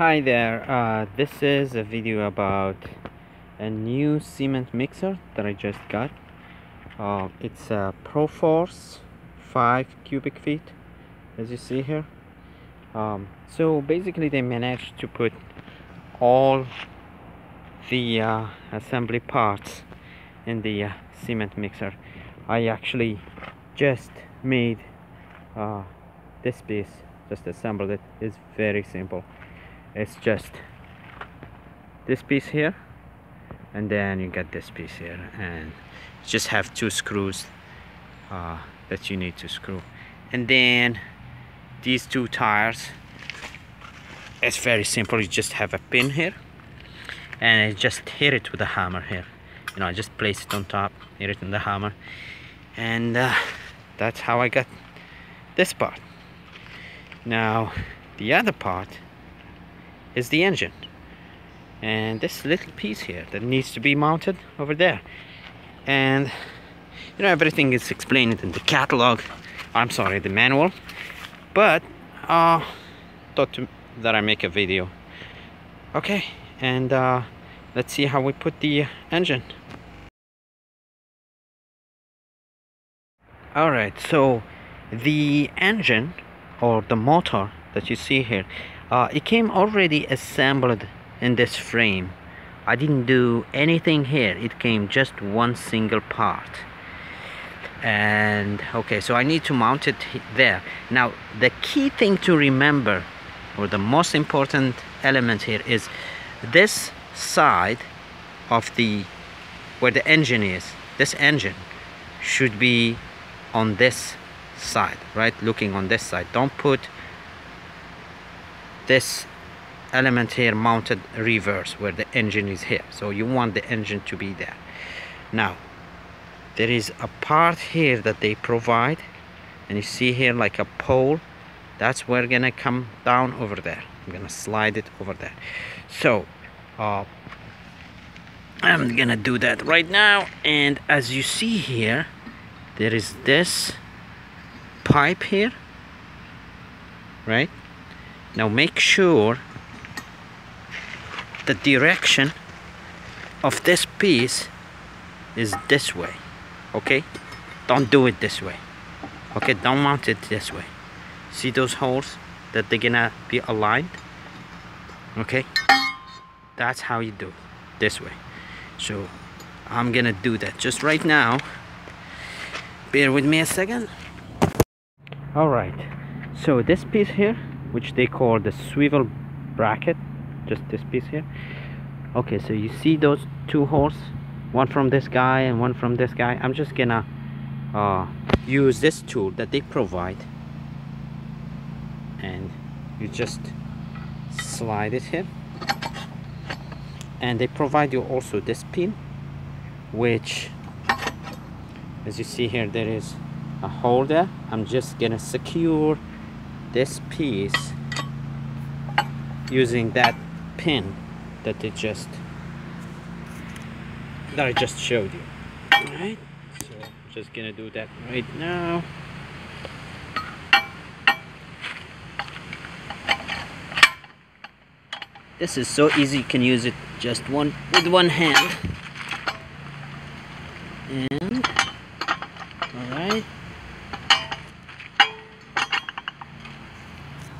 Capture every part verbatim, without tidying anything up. Hi there, uh, this is a video about a new cement mixer that I just got. Uh, it's a ProForce five cubic feet, as you see here. Um, so basically they managed to put all the uh, assembly parts in the uh, cement mixer. I actually just made uh, this piece, just assembled it. It's very simple. It's just this piece here, and then you get this piece here, and you just have two screws uh, that you need to screw, and then these two tires. It's very simple. You just have a pin here, and I just hit it with a hammer here. You know, I just place it on top, hit it in the hammer, and uh, that's how I got this part. Now, the other part is the engine, and this little piece here that needs to be mounted over there. And you know, everything is explained in the catalog, I'm sorry, the manual, but uh thought to, that I make a video. Okay, and uh let's see how we put the engine. All right, so the engine or the motor that you see here, Uh, it came already assembled in this frame. I didn't do anything here. It came just one single part. And okay, so I need to mount it there. Now, the key thing to remember, or the most important element here, is this side of the, where the engine is, this engine should be on this side, right? Looking on this side. Don't put this element here mounted reverse where the engine is here. So you want the engine to be there. Now there is a part here that they provide, and you see here like a pole, that's where gonna come down over there. I'm gonna slide it over there. So uh, I'm gonna do that right now. And as you see here, there is this pipe here, right? Now make sure the direction of this piece is this way, okay? Don't do it this way, okay? Don't mount it this way. See those holes that they're gonna be aligned, okay? That's how you do it, this way. So I'm gonna do that just right now. Bear with me a second. All right, so this piece here, which they call the swivel bracket, just this piece here. Okay, so you see those two holes, one from this guy and one from this guy. I'm just gonna uh, use this tool that they provide, and you just slide it here. And they provide you also this pin, which, as you see here, there is a hole there. I'm just gonna secure this piece using that pin that they just that I just showed you. All right, so I'm just gonna do that right now. This is so easy, you can use it just one with one hand. And all right.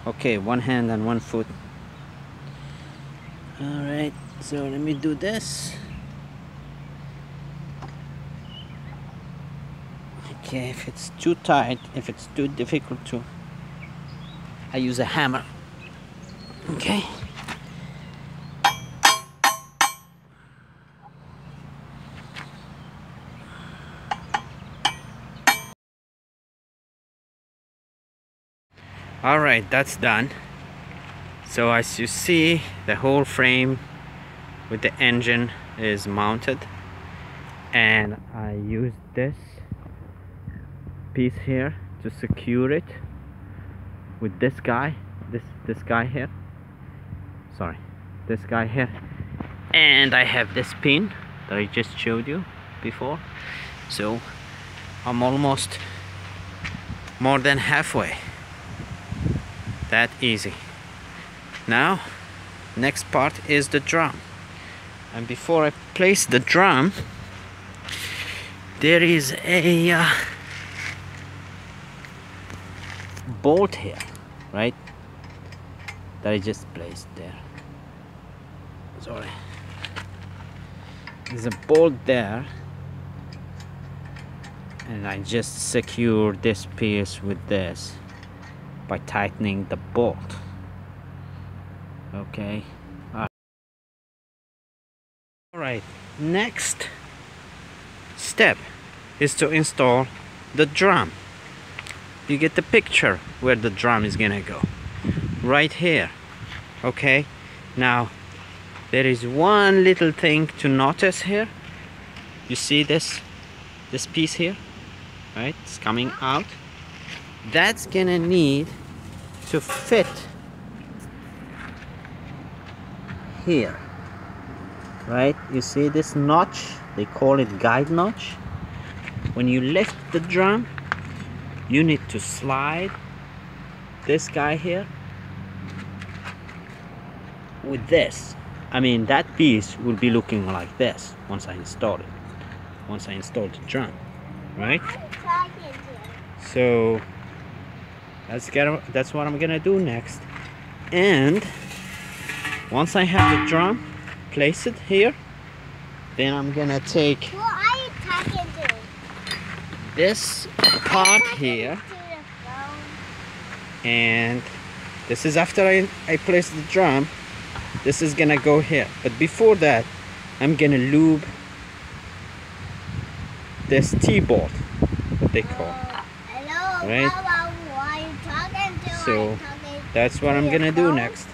Okay, one hand and one foot. All right, so let me do this. Okay, if it's too tight, if it's too difficult to, I use a hammer. Okay. All right, that's done. So as you see, the whole frame with the engine is mounted, and I used this piece here to secure it with this guy, this this guy here, sorry, this guy here, and I have this pin that I just showed you before. So I'm almost more than halfway. That easy. Now Next part is the drum, and before I place the drum there is a uh, bolt here, right, that I just placed there. Sorry, there's a bolt there, and I just secure this piece with this by tightening the bolt. Okay, all right, next step is to install the drum. You get the picture where the drum is gonna go, right here. Okay, now there is one little thing to notice here. You see this this piece here, right? It's coming out. That's gonna need to fit here, right? You see this notch, they call it guide notch. When you lift the drum, you need to slide this guy here with this. I mean, that piece will be looking like this once I install it, once I install the drum, right? So that's gonna, that's what I'm gonna do next. And once I have the drum, place it here, then I'm gonna take what are you talking to? This part here, and this is after I, I place the drum, this is gonna go here. But before that, I'm gonna lube this T-bolt, what they call uh, hello, right? Mama, what are you talking to? So that's what I'm gonna do next.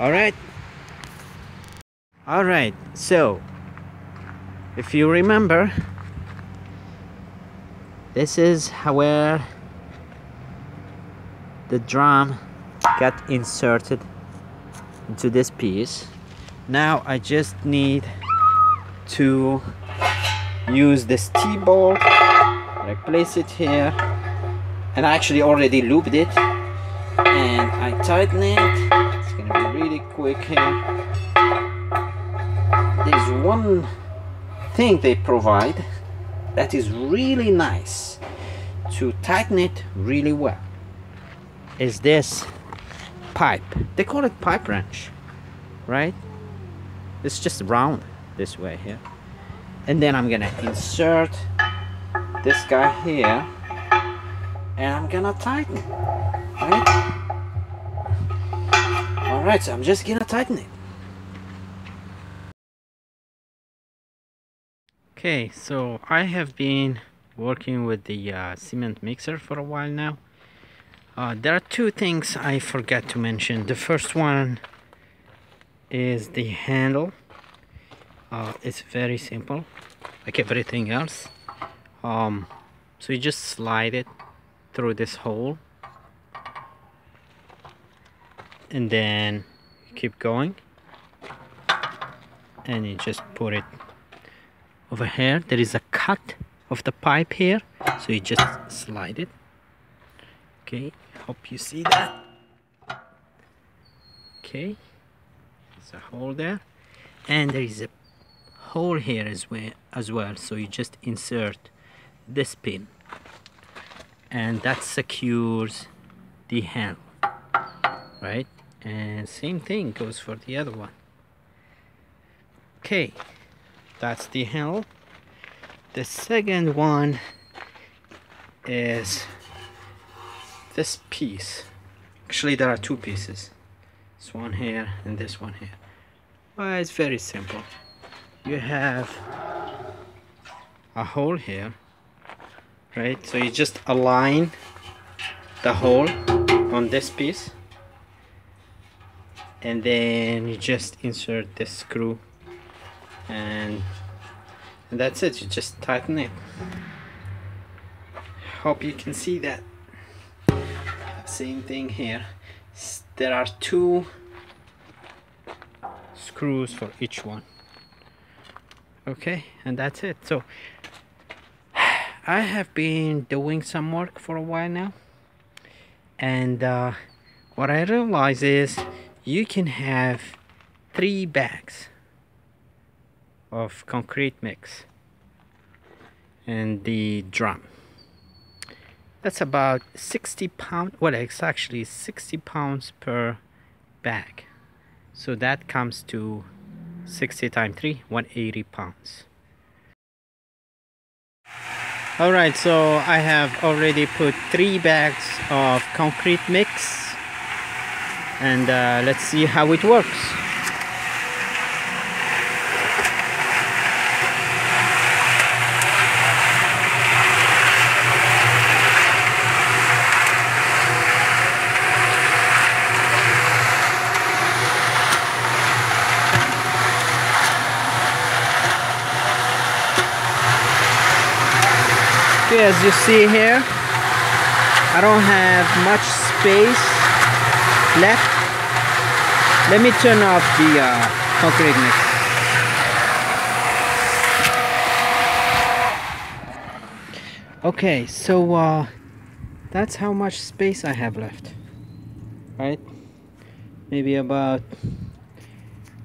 All right. All right, so if you remember, this is where the drum got inserted into this piece. Now I just need to use this T-bolt. I place it here, and I actually already looped it, and I tighten it. It's gonna be really quick here. There's one thing they provide that is really nice to tighten it really well, is this pipe. They call it pipe wrench, right? It's just round this way here. And then I'm gonna insert this guy here, and I'm gonna tighten it, right? All right, so I'm just gonna tighten it. Okay, so I have been working with the uh, cement mixer for a while now. Uh, there are two things I forgot to mention. The first one is the handle. Uh, it's very simple, like everything else. Um, so you just slide it through this hole, and then you keep going, and you just put it over here. There is a cut of the pipe here, so you just slide it. Okay, hope you see that. Okay, there's a hole there, and there is a hole here as well, as well so you just insert this pin, and that secures the handle, right? And same thing goes for the other one. Okay, that's the handle. The second one is this piece. Actually, there are two pieces, this one here and this one here. Well, it's very simple. You have a hole here, right? So you just align the hole on this piece, and then you just insert this screw, and and that's it. You just tighten it. Hope you can see that. Same thing here. There are two screws for each one. Okay, and that's it. So I have been doing some work for a while now, and uh, what I realize is you can have three bags of concrete mix and the drum. That's about sixty pounds. Well, it's actually sixty pounds per bag, so that comes to sixty times three, one hundred eighty pounds. All right, so I have already put three bags of concrete mix, and uh, let's see how it works. As you see here, I don't have much space left. Let me turn off the uh, concrete mix. Okay, so uh, that's how much space I have left, right? Maybe about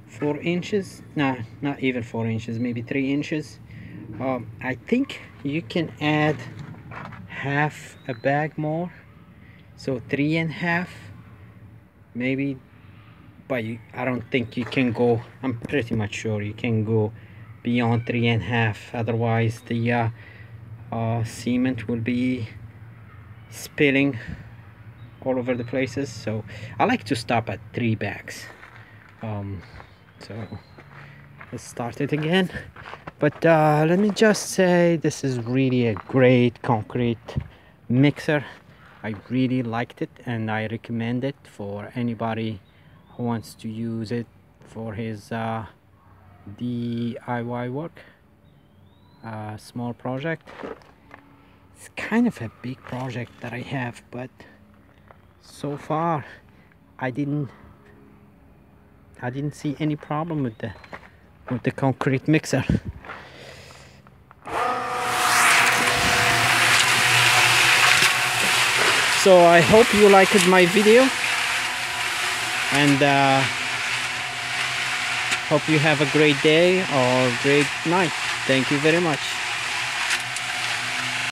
four inches. Nah, not even four inches. Maybe three inches. Um, I think you can add half a bag more, so three and a half maybe, but you, I don't think you can go, I'm pretty much sure you can go beyond three and a half, otherwise the uh, uh, cement will be spilling all over the places. So I like to stop at three bags. Um, so let's start it again. But uh, let me just say, this is really a great concrete mixer. I really liked it, and I recommend it for anybody who wants to use it for his uh, D I Y work, uh, small project. It's kind of a big project that I have, but so far I didn't, I didn't see any problem with the with the concrete mixer. So I hope you liked my video, and uh, hope you have a great day or great night. Thank you very much.